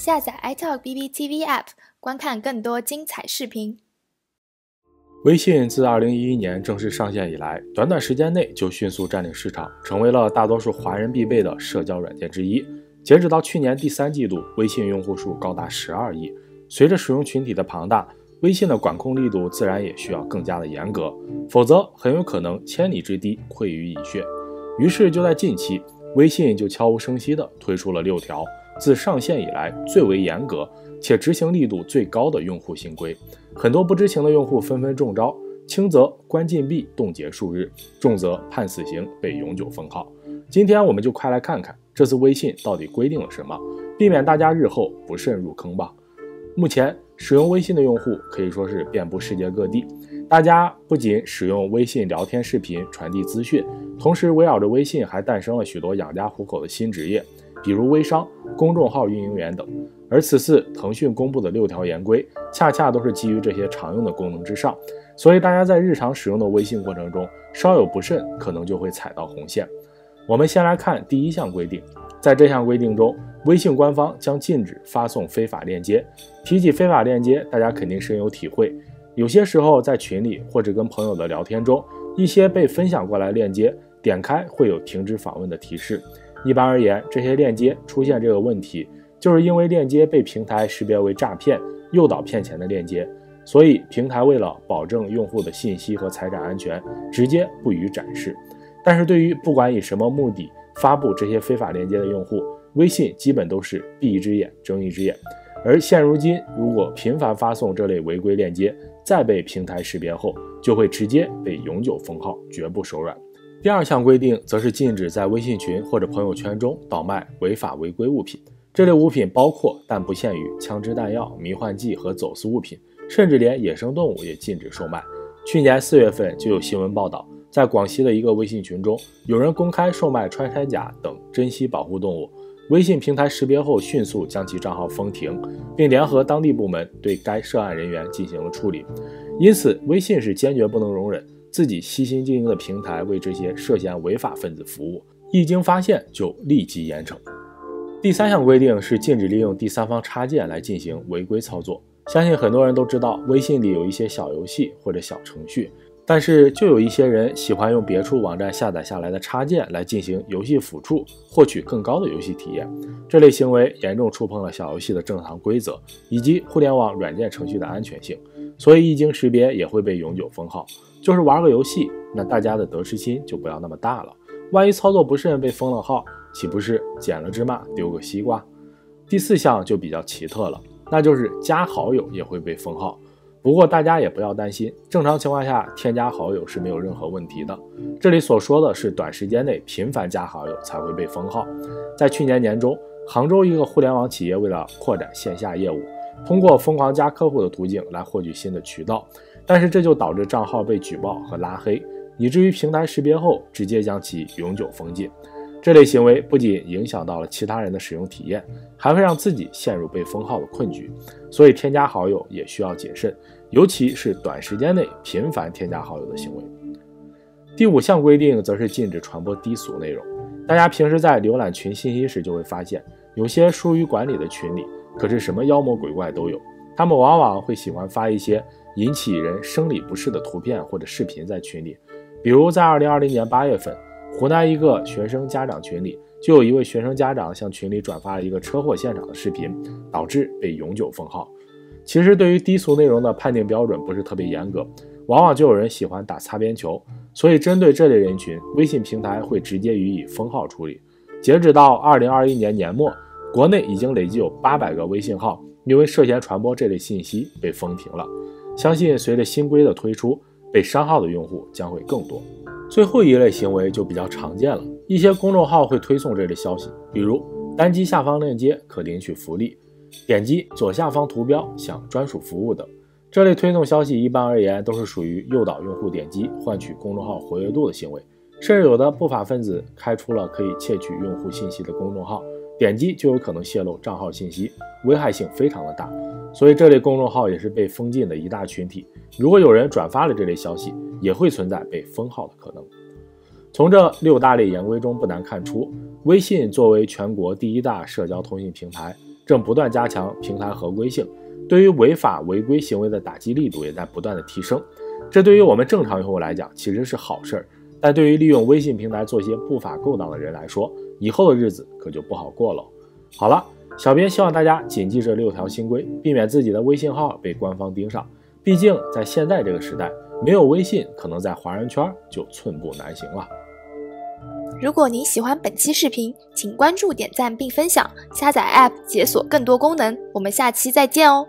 下载 iTalk BBTV App 观看更多精彩视频。微信自2011年正式上线以来，短短时间内就迅速占领市场，成为了大多数华人必备的社交软件之一。截止到去年第三季度，微信用户数高达12亿。随着使用群体的庞大， 微信的管控力度自然也需要更加的严格，否则很有可能千里之堤溃于蚁穴。于是就在近期，微信就悄无声息地推出了6条自上线以来最为严格且执行力度最高的用户新规。很多不知情的用户纷纷中招，轻则关禁闭、冻结数日，重则判死刑、被永久封号。今天我们就快来看看这次微信到底规定了什么，避免大家日后不慎入坑吧。目前 使用微信的用户可以说是遍布世界各地，大家不仅使用微信聊天、视频传递资讯，同时围绕着微信还诞生了许多养家糊口的新职业，比如微商、公众号运营员等。而此次腾讯公布的6条严规，恰恰都是基于这些常用的功能之上，所以大家在日常使用的微信过程中，稍有不慎，可能就会踩到红线。我们先来看第1项规定，在这项规定中， 微信官方将禁止发送非法链接。提起非法链接，大家肯定深有体会。有些时候在群里或者跟朋友的聊天中，一些被分享过来链接，点开会有停止访问的提示。一般而言，这些链接出现这个问题，就是因为链接被平台识别为诈骗、诱导骗钱的链接，所以平台为了保证用户的信息和财产安全，直接不予展示。但是对于不管以什么目的发布这些非法链接的用户， 微信基本都是闭一只眼睁一只眼，而现如今，如果频繁发送这类违规链接，再被平台识别后，就会直接被永久封号，绝不手软。第2项规定则是禁止在微信群或者朋友圈中倒卖违法违规物品，这类物品包括但不限于枪支弹药、迷幻剂和走私物品，甚至连野生动物也禁止售卖。去年4月份就有新闻报道，在广西的一个微信群中，有人公开售卖穿山甲等珍稀保护动物。 微信平台识别后，迅速将其账号封停，并联合当地部门对该涉案人员进行了处理。因此，微信是坚决不能容忍自己悉心经营的平台为这些涉嫌违法分子服务，一经发现就立即严惩。第3项规定是禁止利用第三方插件来进行违规操作。相信很多人都知道，微信里有一些小游戏或者小程序，但是就有一些人喜欢用别处网站下载下来的插件来进行游戏辅助，获取更高的游戏体验。这类行为严重触碰了小游戏的正常规则以及互联网软件程序的安全性，所以一经识别也会被永久封号。就是玩个游戏，那大家的得失心就不要那么大了，万一操作不慎被封了号，岂不是捡了芝麻丢个西瓜？第4项就比较奇特了，那就是加好友也会被封号。 不过大家也不要担心，正常情况下添加好友是没有任何问题的。这里所说的是短时间内频繁加好友才会被封号。在去年年中，杭州一个互联网企业为了扩展线下业务，通过疯狂加客户的途径来获取新的渠道，但是这就导致账号被举报和拉黑，以至于平台识别后直接将其永久封禁。这类行为不仅影响到了其他人的使用体验，还会让自己陷入被封号的困局。所以添加好友也需要谨慎，尤其是短时间内频繁添加好友的行为。第5项规定则是禁止传播低俗内容。大家平时在浏览群信息时就会发现，有些疏于管理的群里可是什么妖魔鬼怪都有，他们往往会喜欢发一些引起人生理不适的图片或者视频在群里。比如在2020年8月份， 湖南一个学生家长群里，就有一位学生家长向群里转发了一个车祸现场的视频，导致被永久封号。其实对于低俗内容的判定标准不是特别严格，往往就有人喜欢打擦边球，所以针对这类人群，微信平台会直接予以封号处理。截止到2021年年末，国内已经累计有800个微信号因为涉嫌传播这类信息被封停了。相信随着新规的推出，被删号的用户将会更多。 最后一类行为就比较常见了，一些公众号会推送这类消息，比如单击下方链接可领取福利，点击左下方图标享专属服务等。这类推送消息一般而言都是属于诱导用户点击换取公众号活跃度的行为，甚至有的不法分子开出了可以窃取用户信息的公众号，点击就有可能泄露账号信息，危害性非常的大。所以这类公众号也是被封禁的一大群体，如果有人转发了这类消息， 也会存在被封号的可能。从这6大类严规中不难看出，微信作为全国第1大社交通信平台，正不断加强平台合规性，对于违法违规行为的打击力度也在不断的提升。这对于我们正常用户来讲其实是好事儿，但对于利用微信平台做些不法勾当的人来说，以后的日子可就不好过喽。好了，小编希望大家谨记这6条新规，避免自己的微信号被官方盯上。毕竟在现在这个时代，没有微信可能在华人圈就寸步难行了。如果您喜欢本期视频，请关注、点赞并分享，下载 App 解锁更多功能。我们下期再见哦。